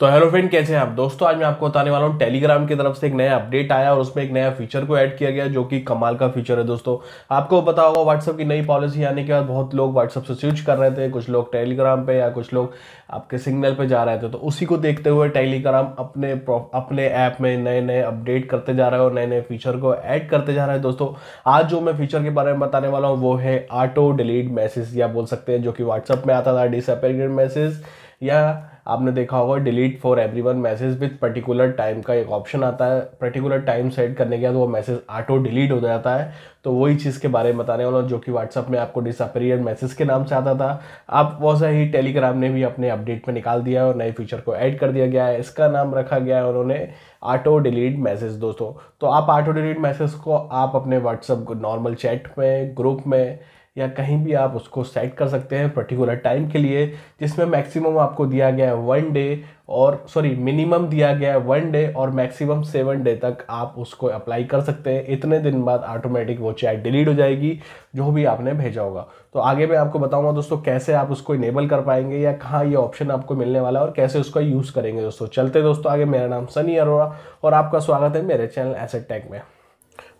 तो hello friend, कैसे हैं आप दोस्तों। आज मैं आपको बताने वाला हूँ टेलीग्राम की तरफ से एक नया अपडेट आया और उसमें एक नया फीचर को ऐड किया गया जो कि कमाल का फीचर है दोस्तों। आपको पता होगा व्हाट्सएप की नई पॉलिसी आने के बाद बहुत लोग व्हाट्सएप से स्विच कर रहे थे, कुछ लोग टेलीग्राम पे या कुछ लोग आपके सिग्नल पे जा रहे थे। तो उसी को देखते हुए टेलीग्राम अपने ऐप में नए नए अपडेट करते जा रहा है और नए नए फीचर को ऐड करते जा रहा है दोस्तों। आज जो मैं फीचर के बारे में बताने वाला हूँ वो है ऑटो डिलीट मैसेज, या बोल सकते हैं जो कि व्हाट्सएप में आता था डिसअपीयरिंग मैसेज, या आपने देखा होगा delete for everyone message with particular time का एक ऑप्शन आता है। पर्टिकुलर टाइम सेट करने के बाद वो मैसेज ऑटो डिलीट हो जाता है। तो वही चीज़ के बारे में बताने वाला हूँ जो कि व्हाट्सएप में आपको डिसअपीयर मैसेज के नाम से आता था। अब वैसा ही टेलीग्राम ने भी अपने अपडेट में निकाल दिया और नए फीचर को ऐड कर दिया गया है। इसका नाम रखा गया है उन्होंने ऑटो डिलीट मैसेज दोस्तों। तो आप ऑटो डिलीट मैसेज को आप अपने व्हाट्सएप नॉर्मल चैट में, ग्रुप में, या कहीं भी आप उसको सेट कर सकते हैं पर्टिकुलर टाइम के लिए, जिसमें मैक्सिमम आपको दिया गया है मिनिमम दिया गया है 1 डे और मैक्सिमम 7 डे तक आप उसको अप्लाई कर सकते हैं। इतने दिन बाद ऑटोमेटिक वो चैट डिलीट हो जाएगी जो भी आपने भेजा होगा। तो आगे मैं आपको बताऊंगा दोस्तों कैसे आप उसको इनेबल कर पाएंगे या कहाँ ये ऑप्शन आपको मिलने वाला है और कैसे उसका यूज़ करेंगे दोस्तों। चलते दोस्तों आगे। मेरा नाम सनी अरोड़ा और आपका स्वागत है मेरे चैनल एसा टेक में।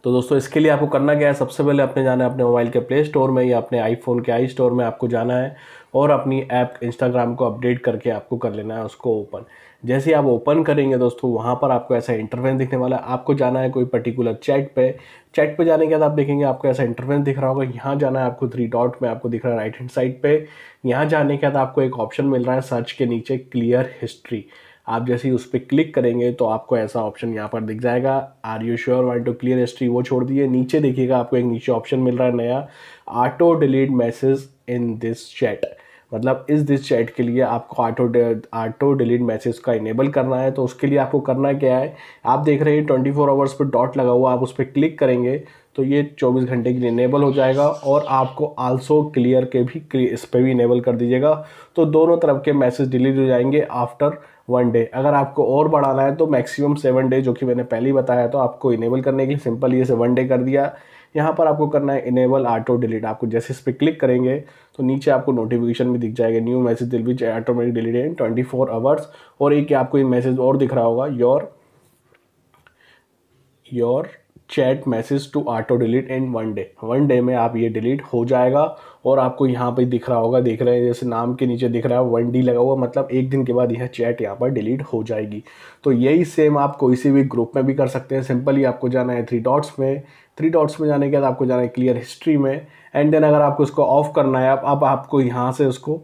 तो दोस्तों इसके लिए आपको करना क्या है, सबसे पहले आपने जाना है अपने मोबाइल के प्ले स्टोर में या अपने आईफोन के आई स्टोर में आपको जाना है और अपनी ऐप इंस्टाग्राम को अपडेट करके आपको कर लेना है उसको ओपन। जैसे आप ओपन करेंगे दोस्तों वहाँ पर आपको ऐसा इंटरफेस दिखने वाला है। आपको जाना है कोई पर्टिकुलर चैट पे जाने के बाद आप देखेंगे आपको ऐसा इंटरफेस दिख रहा होगा। यहाँ जाना है आपको, 3 डॉट में आपको दिख रहा है राइट हैंड साइड पर। यहाँ जाने के बाद आपको एक ऑप्शन मिल रहा है सर्च के नीचे क्लियर हिस्ट्री। आप जैसे ही उस पर क्लिक करेंगे तो आपको ऐसा ऑप्शन यहाँ पर दिख जाएगा, are you sure want to clear history, वो छोड़ दिए। नीचे देखिएगा आपको एक नीचे ऑप्शन मिल रहा है नया, auto delete message in this chat, मतलब इस दिस चैट के लिए आपको ऑटो डिलीट मैसेज का इनेबल करना है। तो उसके लिए आपको करना क्या है, आप देख रहे हैं 24 आवर्स पर डॉट लगा हुआ, आप उस पर क्लिक करेंगे तो ये 24 घंटे के लिए इनेबल हो जाएगा। और आपको आल्सो क्लियर के भी इस पर भी इनेबल कर दीजिएगा तो दोनों तरफ के मैसेज डिलीट हो जाएंगे आफ्टर 1 डे। अगर आपको और बढ़ाना है तो मैक्सिमम 7 डे जो कि मैंने पहले ही बताया, तो आपको इनेबल करने के लिए सिंपल ये से 1 डे कर दिया। यहाँ पर आपको करना है इनेबल ऑटो डिलीट। आपको जैसे इस पर क्लिक करेंगे तो नीचे आपको नोटिफिकेशन भी दिख जाएगा, new message will be automatic deleted in 24 hours. और एक आपको ये मैसेज और दिख रहा होगा, your chat message to auto delete in 1 day. 1 day में आप ये डिलीट हो जाएगा। और आपको यहाँ पे दिख रहा होगा, देख रहे हैं जैसे नाम के नीचे दिख रहा है 1 डी लगा हुआ, मतलब 1 दिन के बाद यह चैट यहाँ पर डिलीट हो जाएगी। तो यही सेम आप कोई से भी ग्रुप में भी कर सकते हैं। सिंपली आपको जाना है 3 डॉट्स में, 3 डॉट्स में जाने के बाद आपको जाना है क्लियर हिस्ट्री में। एंड देन अगर आपको इसको ऑफ करना है, अब आपको यहाँ से उसको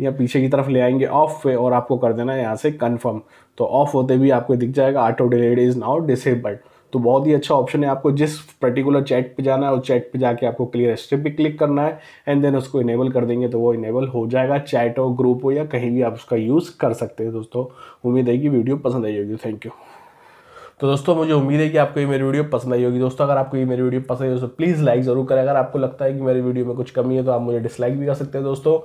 या पीछे की तरफ ले आएंगे ऑफ पे और आपको कर देना है यहाँ से कन्फर्म। तो ऑफ होते भी आपको दिख जाएगा auto delete is now disabled. तो बहुत ही अच्छा ऑप्शन है। आपको जिस पर्टिकुलर चैट पे जाना है और चैट पे जाके आपको क्लियर हिस्ट्री पे क्लिक करना है एंड देन उसको इनेबल कर देंगे तो वो इनेबल हो जाएगा। चैट हो, ग्रुप हो, या कहीं भी आप उसका यूज़ कर सकते हैं दोस्तों। उम्मीद है कि वीडियो पसंद आई होगी। Thank you. तो दोस्तों मुझे उम्मीद है कि आपको ये मेरी वीडियो पसंद आई होगी दोस्तों। अगर आपको ये मेरी वीडियो पसंद आई तो प्लीज़ लाइक ज़रूर करें। अगर आपको लगता है कि मेरी वीडियो में कुछ कमी है तो आप मुझे डिसलाइक भी कर सकते हैं दोस्तों।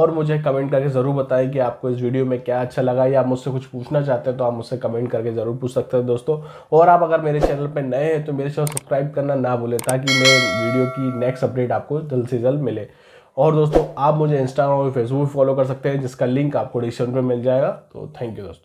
और मुझे कमेंट करके ज़रूर बताएं कि आपको इस वीडियो में क्या अच्छा लगा, या आप मुझसे कुछ पूछना चाहते हैं तो आप मुझसे कमेंट करके ज़रूर पूछ सकते हैं दोस्तों। और आप अगर मेरे चैनल पर नए हैं तो मेरे चैनल सब्सक्राइब करना ना भूलें ताकि मैं वीडियो की नेक्स्ट अपडेट आपको जल्द से जल्द मिले। और दोस्तों आप मुझे इंस्टाग्राम और फेसबुक फॉलो कर सकते हैं जिसका लिंक आपको डिस्क्रिप्शन में मिल जाएगा। तो थैंक यू दोस्तों।